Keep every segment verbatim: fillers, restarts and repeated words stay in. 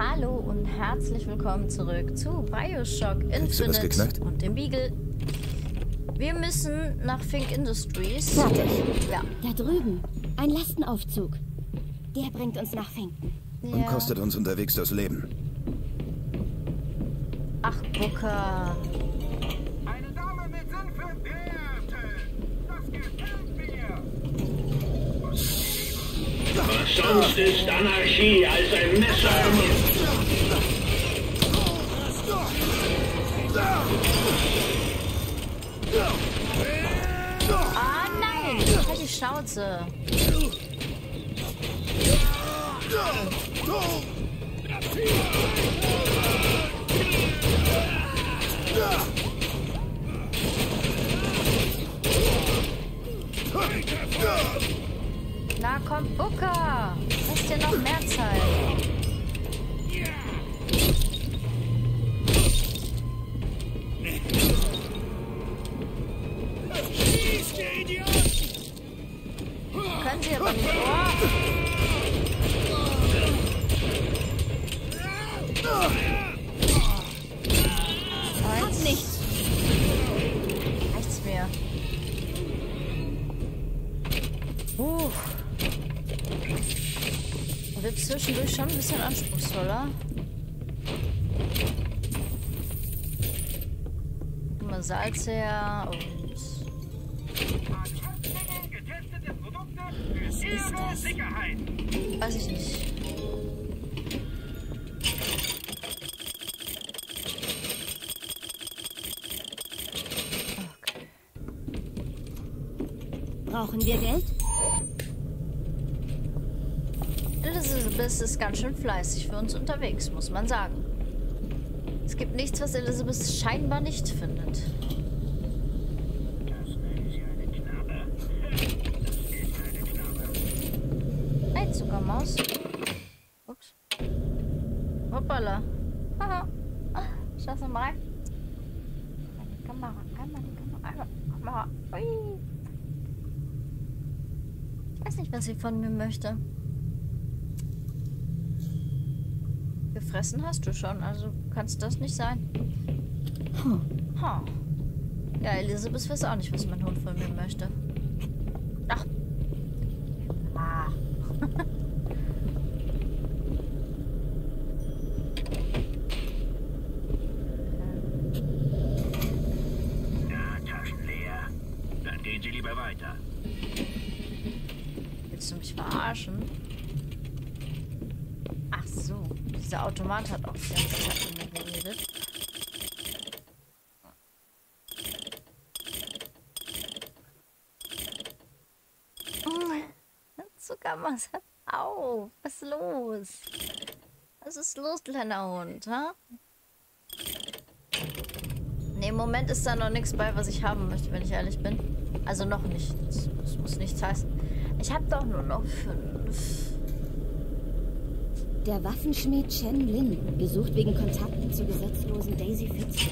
Hallo und herzlich willkommen zurück zu BioShock Infinite und dem Beagle. Wir müssen nach Fink Industries. Warte. Ja. Da drüben. Ein Lastenaufzug. Der bringt uns nach Finkton. Ja. Und kostet uns unterwegs das Leben. Ach, Booker. Eine Dame mit Senf und Birte. Das gefällt mir. Was sonst ist Anarchie als ein Messer im Mund? Ah nein, halt die Schnauze. Na komm, Booker! Du hast dir noch mehr Zeit. Schieß, der Idiot! Können Sie aber nicht... Oh. Nichts. Nichts mehr. Uh. Wird zwischendurch schon ein bisschen anspruchsvoller. Mal Salz her und... Was ist das? Weiß ich nicht. Brauchen wir Geld? Elisabeth ist ganz schön fleißig für uns unterwegs, muss man sagen. Es gibt nichts, was Elisabeth scheinbar nicht findet. Hey, Zuckermaus. Ups. Hoppala. Haha. Schau mal rein. Einmal die Kamera, einmal die Kamera, einmal die Kamera. Ui. Ich weiß nicht, was sie von mir möchte. Gefressen hast du schon, also kannst das nicht sein. Hm. Huh. Ja, Elisabeth weiß auch nicht, was mein Hund von mir möchte. Ach. Ah. Ja, Taschen leer. Dann gehen Sie lieber weiter. Willst du mich verarschen? Ach so, dieser Automat hat auch die ganze Zeit mit mir geredet. Zuckermaus, hör auf! Was ist los? Was ist los, kleiner Hund? Ha? Ne, im Moment ist da noch nichts bei, was ich haben möchte, wenn ich ehrlich bin. Also noch nicht. Das, das muss nichts heißen. Ich hab doch nur noch fünf. Der Waffenschmied Chen Lin, gesucht wegen Kontakten zur gesetzlosen Daisy Fitzroy.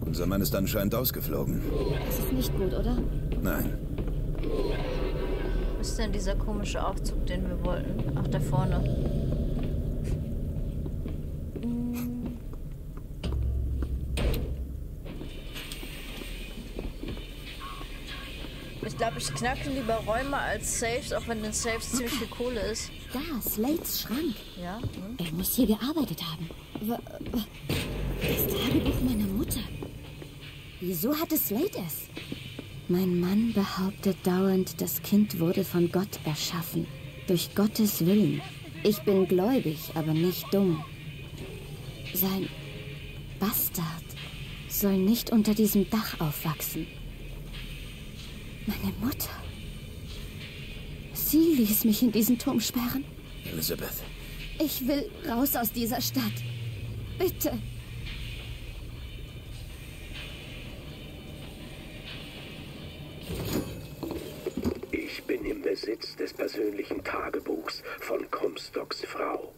Unser Mann ist anscheinend ausgeflogen. Das ist nicht gut, oder? Nein. Wo ist denn dieser komische Aufzug, den wir wollten? Ach, da vorne. Ich glaube, ich knacke lieber Räume als Safes, auch wenn den Safes ziemlich viel Kohle ist. Da, Slades Schrank. Ja? Hm? Er muss hier gearbeitet haben. Das Tagebuch meiner Mutter. Wieso hatte Slade es? Mein Mann behauptet dauernd, das Kind wurde von Gott erschaffen. Durch Gottes Willen. Ich bin gläubig, aber nicht dumm. Sein Bastard soll nicht unter diesem Dach aufwachsen. Meine Mutter. Sie ließ mich in diesen Turm sperren. Elisabeth. Ich will raus aus dieser Stadt. Bitte. Ich bin im Besitz des persönlichen Tagebuchs von Comstocks Frau.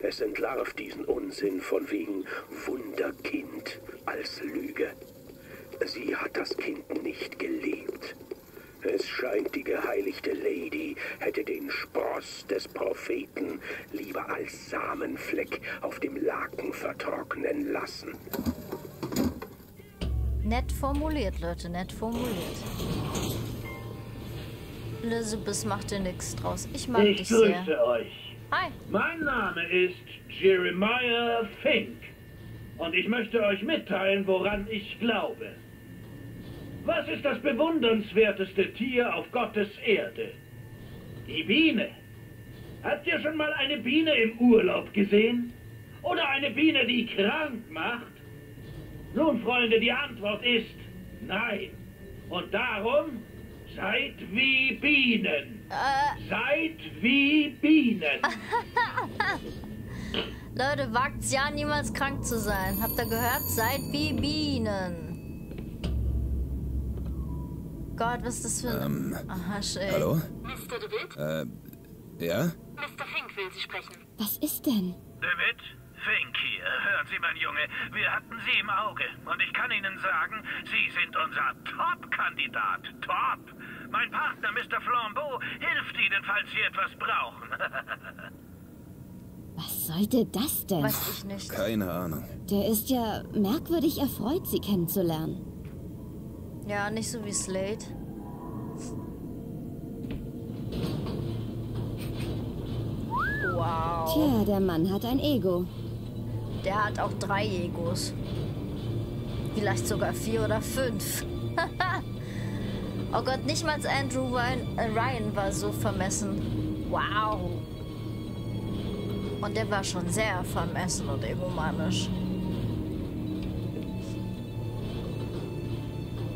Es entlarvt diesen Unsinn von wegen Wunderkind als Lüge. Sie hat das Kind nicht geliebt. Es scheint, die geheiligte Lady hätte den Spross des Propheten lieber als Samenfleck auf dem Laken vertrocknen lassen. Nett formuliert, Leute, nett formuliert. Elisabeth macht dir nichts draus. Ich mag ich dich sehr. Ich grüße euch. Hi. Mein Name ist Jeremiah Fink. Und ich möchte euch mitteilen, woran ich glaube. Was ist das bewundernswerteste Tier auf Gottes Erde? Die Biene. Habt ihr schon mal eine Biene im Urlaub gesehen? Oder eine Biene, die krank macht? Nun, Freunde, die Antwort ist nein. Und darum, seid wie Bienen. Äh. Seid wie Bienen. Leute, wagt's ja niemals krank zu sein. Habt ihr gehört? Seid wie Bienen. Gott, was ist das für ein... Ähm, Aha, schön. Hallo? Mister DeWitt? Äh, ja? Mister Fink will Sie sprechen. Was ist denn? DeWitt? Fink hier. Hören Sie, mein Junge, wir hatten Sie im Auge. Und ich kann Ihnen sagen, Sie sind unser Top-Kandidat. Top! Mein Partner, Mister Flambeau, hilft Ihnen, falls Sie etwas brauchen. Was sollte das denn? Weiß ich nicht. Keine Ahnung. Der ist ja merkwürdig erfreut, Sie kennenzulernen. Ja, nicht so wie Slade. Wow. Tja, der Mann hat ein Ego. Der hat auch drei Egos. Vielleicht sogar vier oder fünf. Oh Gott, nicht mal Andrew Ryan, äh Ryan war so vermessen. Wow. Und der war schon sehr vermessen und egomanisch.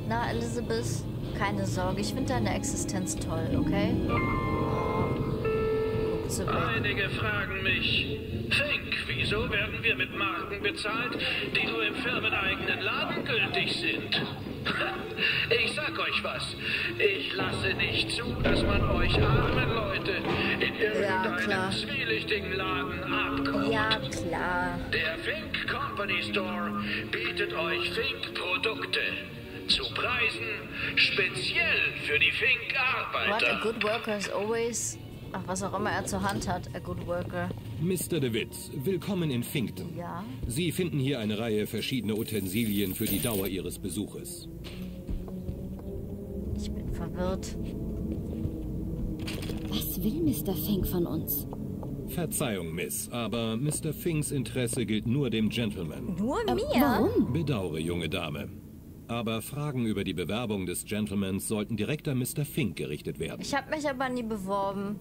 Na, Elisabeth, keine Sorge, ich finde deine Existenz toll, okay? Oh. Einige fragen mich, Fink, wieso werden wir mit Marken bezahlt, die nur im firmeneigenen Laden gültig sind? Ich sag euch was, ich lasse nicht zu, dass man euch armen Leute in irgendeinem ja, zwielichtigen Laden abkommt. Ja, klar. Der Fink Company Store bietet euch Fink-Produkte zu Preisen speziell für die Fink-Arbeiter. What a good worker is always... Ach, was auch immer er zur Hand hat, a good worker. Mister DeWitt, willkommen in Finkton. Ja? Sie finden hier eine Reihe verschiedener Utensilien für die Dauer Ihres Besuches. Ich bin verwirrt. Was will Mister Fink von uns? Verzeihung, Miss, aber Mister Finks Interesse gilt nur dem Gentleman. Nur mir? Warum? Bedauere, junge Dame. Aber Fragen über die Bewerbung des Gentlemans sollten direkt an Mister Fink gerichtet werden. Ich habe mich aber nie beworben.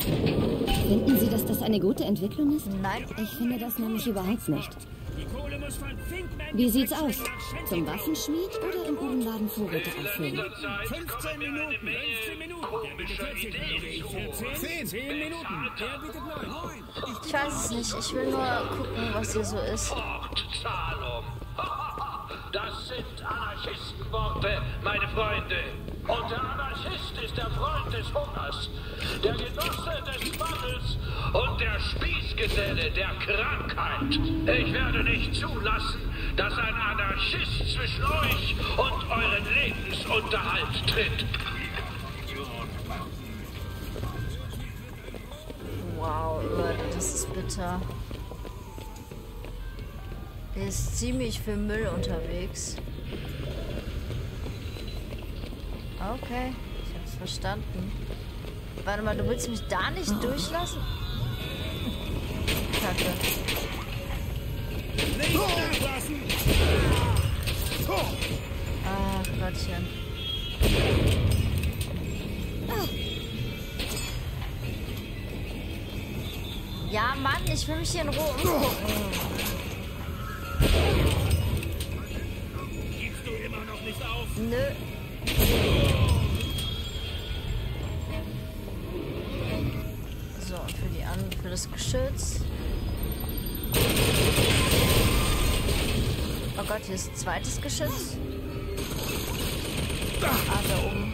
Finden Sie, dass das eine gute Entwicklung ist? Nein. Ich finde das nämlich überhaupt nicht. Wie sieht's aus? Zum Waffenschmied oder im Uhrenladen Vorräte aufnehmen? fünfzehn Minuten. zehn Minuten. Ich weiß es nicht. Ich will nur gucken, was hier so ist. Das sind Anarchistenworte, meine Freunde. Und der Anarchist ist der Freund des Hungers, der Genosse des Mangels und der Spießgeselle der Krankheit. Ich werde nicht zulassen, dass ein Anarchist zwischen euch und euren Lebensunterhalt tritt. Wow, Leute, das ist bitter. Er ist ziemlich für Müll unterwegs. Okay, ich hab's verstanden. Warte mal, du willst mich da nicht oh. durchlassen? Kacke. Nicht nachlassen! Ah, Gottchen. Ja, Mann, ich will mich hier in Ruhe umgucken. Gibst du immer noch nicht auf? Nö. So, für die An für das Geschütz. Oh Gott, hier ist ein zweites Geschütz. Ah, da oben.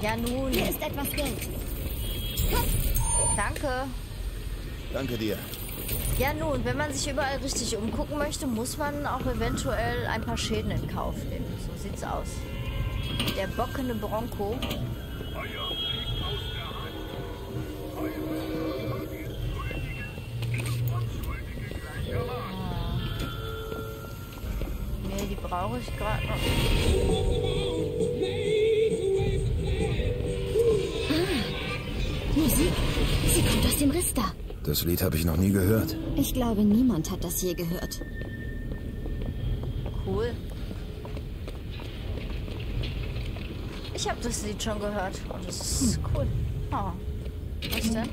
Ja, nun. Hier ist etwas Geld. Danke. Danke dir. Ja nun, wenn man sich überall richtig umgucken möchte, muss man auch eventuell ein paar Schäden in Kauf nehmen. So sieht's aus. Der bockende Bronco. Ja. Nee, die brauche ich gerade noch. Ah, Musik. Sie kommt aus dem Rister. Das Lied habe ich noch nie gehört. Ich glaube, niemand hat das je gehört. Cool. Ich habe das Lied schon gehört. Und das ist hm. cool. Oh. Was denn?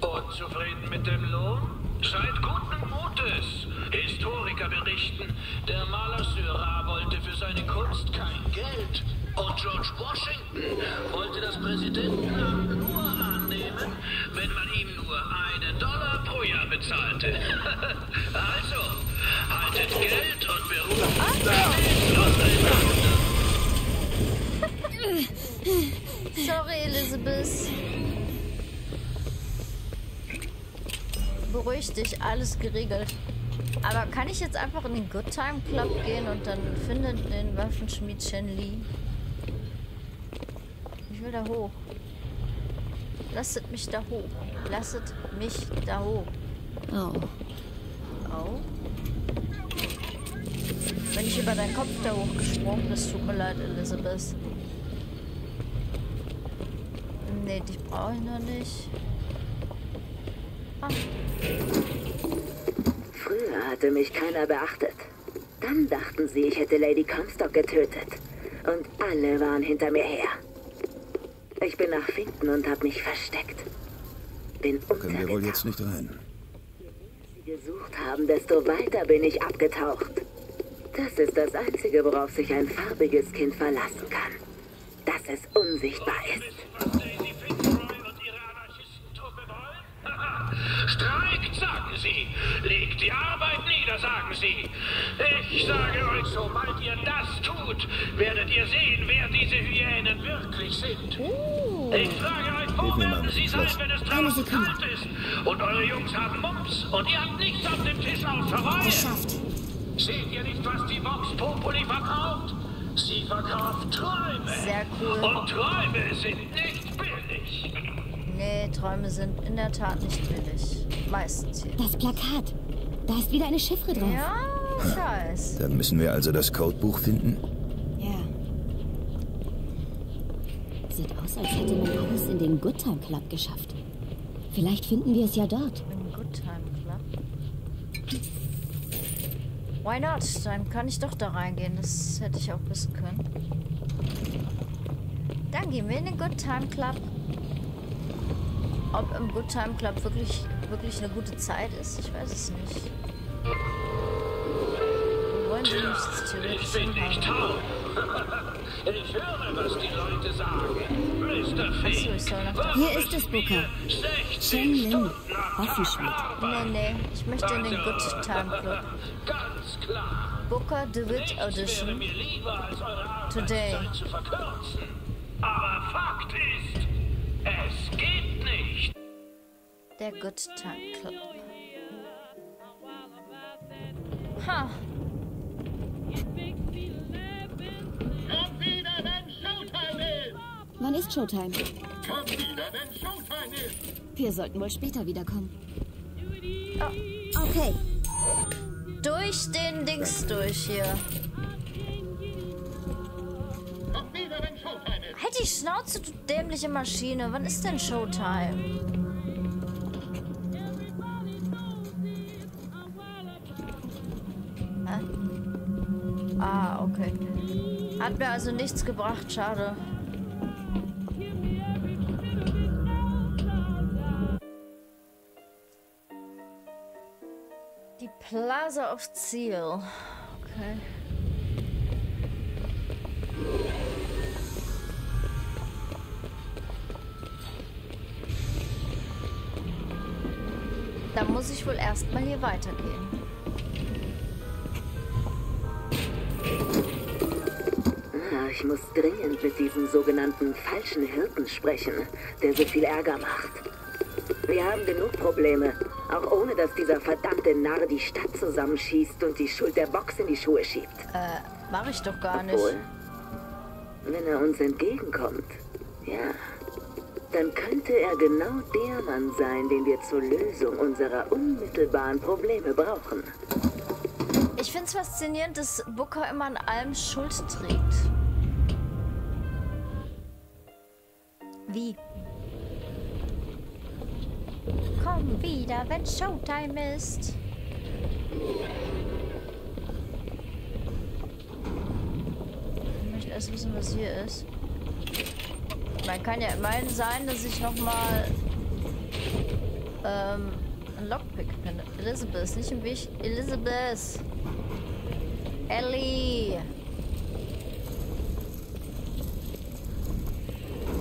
Unzufrieden mit dem Lohn? Seid guten Mutes. Historiker berichten, der Maler Seurat wollte für seine Kunst kein Geld. Und George Washington wollte das Präsidentenamt nur annehmen, wenn man ihm nur einen Dollar pro Jahr bezahlte. Also, haltet Geld und Beruf. Ah, sorry, Elisabeth. Beruhig dich, alles geregelt. Aber kann ich jetzt einfach in den Good Time Club gehen und dann findet den Waffenschmied Chen Lin? Ich will da hoch. Lasset mich da hoch. Lasset mich da hoch. Oh. Oh. Wenn ich über deinen Kopf da hochgesprungen bin, das tut mir leid, Elisabeth. Nee, dich brauche ich noch nicht. Ah. Früher hatte mich keiner beachtet. Dann dachten sie, ich hätte Lady Comstock getötet. Und alle waren hinter mir her. Ich bin nach Finkton und habe mich versteckt. Bin Können wir wohl jetzt nicht rein? Je mehr sie gesucht haben, desto weiter bin ich abgetaucht. Das ist das Einzige, worauf sich ein farbiges Kind verlassen kann. Dass es unsichtbar ist. Was Daisy Fitzroy und ihre Anarchistentruppe wollen? Streikt, sagen sie. Legt die Arbeit nieder, sagen sie. Ich sage euch, sobald ihr das tut, werdet ihr sehen, wer diese Hyänen wirklich sind. Uh. Ich frage euch, wo werden sie sein, wenn es draußen kalt ist? Und eure Jungs haben Mumps und ihr habt nichts auf dem Tisch auf Hawaii. Geschafft. Seht ihr nicht, was die Vox Populi verkauft? Sie verkauft Träume. Sehr cool. Und Träume sind nicht billig. Nee, Träume sind in der Tat nicht billig. Meistens hier. Das Plakat. Da ist wieder eine Chiffre drauf. Ja. Scheiß. Dann müssen wir also das Codebuch finden? Ja. Sieht aus, als hätte man alles in den Good Time Club geschafft. Vielleicht finden wir es ja dort. Im Good Time Club? Why not? Dann kann ich doch da reingehen. Das hätte ich auch wissen können. Dann gehen wir in den Good Time Club. Ob im Good Time Club wirklich, wirklich eine gute Zeit ist, ich weiß es nicht. Tja, ich bin nicht taub. Ich höre, was die Leute sagen. Mister Fink, hier ist es, Booker. Chen Lin, Waffenschmied. Nee, nee, ich möchte in den Good Time Club. Ganz klar. Booker DeWitt Audition. Today. Aber Fakt ist, es geht nicht. Der Good Time Club. Ha. Wann ist Showtime? Komm wieder, wenn Showtime ist! Wir sollten wohl später wiederkommen. Oh. Okay. Durch den Dings durch hier. Komm wieder, wenn Showtime ist! Halt die Schnauze, du dämliche Maschine. Wann ist denn Showtime? Hä? Ah, okay. Hat mir also nichts gebracht, schade. Plaza of Ziel. Okay. Da muss ich wohl erstmal hier weitergehen. Ah, Ich muss dringend mit diesem sogenannten falschen Hirten sprechen, der so viel Ärger macht. Wir haben genug Probleme, auch ohne dass dieser verdammte Narr die Stadt zusammenschießt und die Schuld der Box in die Schuhe schiebt. Äh, mach ich doch gar Obwohl, nicht. Wenn er uns entgegenkommt, ja, dann könnte er genau der Mann sein, den wir zur Lösung unserer unmittelbaren Probleme brauchen. Ich finde es faszinierend, dass Booker immer an allem Schuld trägt. Wie? Komm wieder, wenn Showtime ist. Ich möchte erst wissen, was hier ist. Man kann ja immerhin sein, dass ich nochmal ähm, ein Lockpick finde. Elisabeth, nicht im Weg. Elisabeth! Ellie!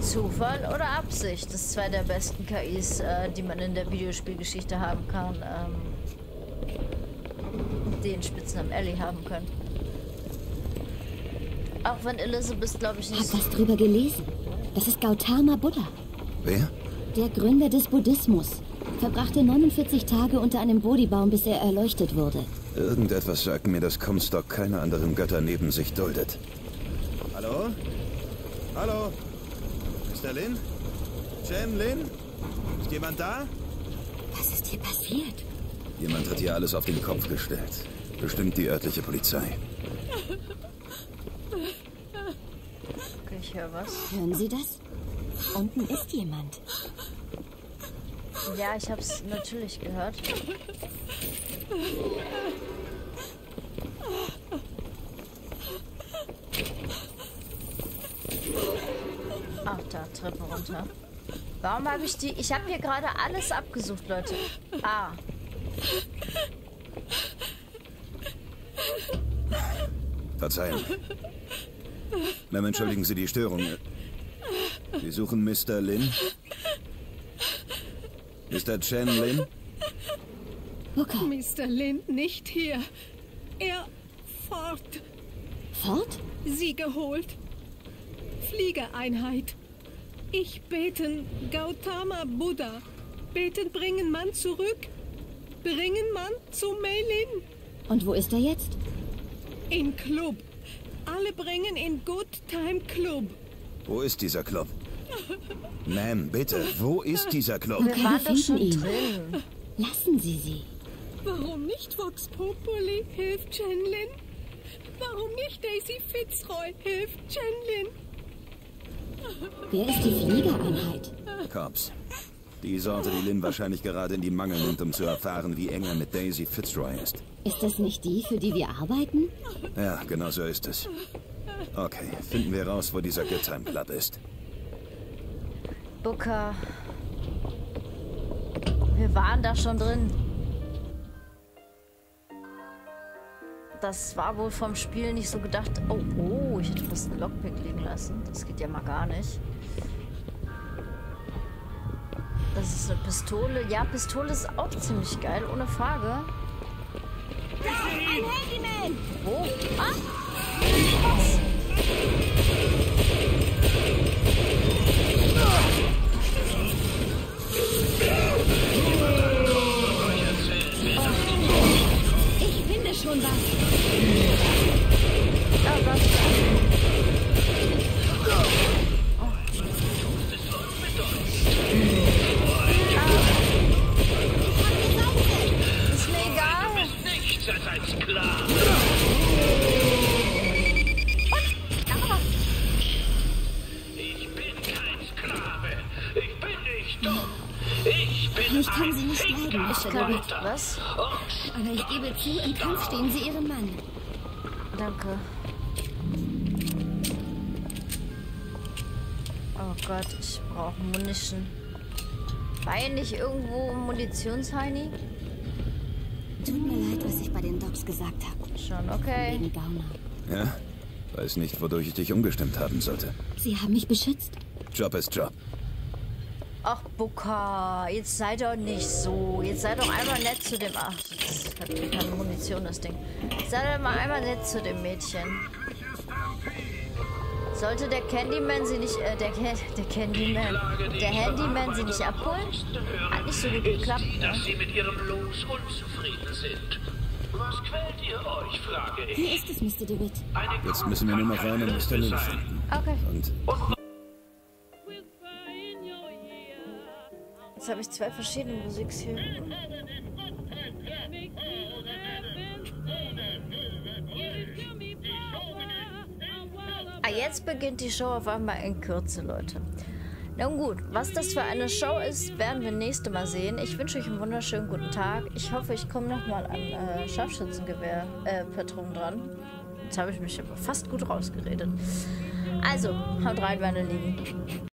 Zufall oder Absicht? Das ist zwei der besten K Is, äh, die man in der Videospielgeschichte haben kann. Ähm, den Spitznamen Ellie haben können. Auch wenn Elisabeth, glaube ich, nicht... Ich habe was drüber gelesen. Das ist Gautama Buddha. Wer? Der Gründer des Buddhismus. Verbrachte neunundvierzig Tage unter einem Bodibaum, bis er erleuchtet wurde. Irgendetwas sagt mir, dass Comstock keine anderen Götter neben sich duldet. Hallo? Hallo? Mister Lin? Chen Lin? Ist jemand da? Was ist hier passiert? Jemand hat hier alles auf den Kopf gestellt. Bestimmt die örtliche Polizei. Okay, ich höre was. Hören Sie das? Unten ist jemand. Ja, ich hab's natürlich gehört. Ach, da, Treppe runter. Warum habe ich die... Ich habe hier gerade alles abgesucht, Leute. Ah. Verzeihen. Ma'am, entschuldigen Sie die Störung. Sie suchen Mister Lin? Mister Chen Lin? Okay. Mister Lin nicht hier. Er fort. Fort? Sie geholt. Fliegereinheit. Ich beten Gautama Buddha. Beten bringen Mann zurück. Bringen Mann zu Meilin. Und wo ist er jetzt? In Club. Alle bringen in Good Time Club. Wo ist dieser Club? Ma'am, bitte, wo ist dieser Club? Wir waren doch schon drin. Lassen Sie sie. Warum nicht Vox Populi? Hilft Chen Lin? Warum nicht Daisy Fitzroy? Hilft Chen Lin? Wer ist die Fliegereinheit? Cops. Die Sorte, die Lin wahrscheinlich gerade in die Mangel nimmt, um zu erfahren, wie eng er mit Daisy Fitzroy ist. Ist das nicht die, für die wir arbeiten? Ja, genau so ist es. Okay, finden wir raus, wo dieser Good Time Club ist. Booker. Wir waren da schon drin. Das war wohl vom Spiel nicht so gedacht. Oh, oh, ich hätte fast einen Lockpick liegen lassen. Das geht ja mal gar nicht. Das ist eine Pistole. Ja, Pistole ist auch ziemlich geil, ohne Frage. Da, ein Handyman! Wo? Ah! Was? Schon was. Oh Gott. Oh. Ah. Ist mir egal. Du bist nichts als ein Sklave. Ich bin kein Sklave. Ich bin nicht dumm. Ich bin ich kann sie nicht leiden. Ich kann nicht. Was? Aber ich gebe zu, im Kampf stehen sie ihrem Mann. Danke. Oh Gott, ich brauche Munition. War ja nicht irgendwo Munitionsheini? Tut mir leid, was ich bei den Docs gesagt habe. Schon, okay. Ja? Weiß nicht, wodurch ich dich umgestimmt haben sollte. Sie haben mich beschützt. Job ist Job. Ach, Booker, jetzt sei doch nicht so. Jetzt sei doch einmal nett zu dem... Ach, das hat keine Munition, das Ding. Sei doch mal einmal nett zu dem Mädchen. Sollte der Candyman sie nicht, äh, der, der Candyman, der Handyman sie nicht abholen? Hat nicht so gut geklappt, ne? Dass sie mit ihrem Los unzufrieden sind. Was quält ihr euch, frage ich. Wie ist es, Mister DeWitt? Jetzt müssen wir nur noch rein und Mister Lin finden. Okay. Und jetzt habe ich zwei verschiedene Musiks hier. Ah, jetzt beginnt die Show auf einmal in Kürze, Leute. Nun gut, was das für eine Show ist, werden wir nächste Mal sehen. Ich wünsche euch einen wunderschönen guten Tag. Ich hoffe, ich komme nochmal an äh, Scharfschützengewehr äh, Patron dran. Jetzt habe ich mich aber fast gut rausgeredet. Also, haut rein, meine Lieben.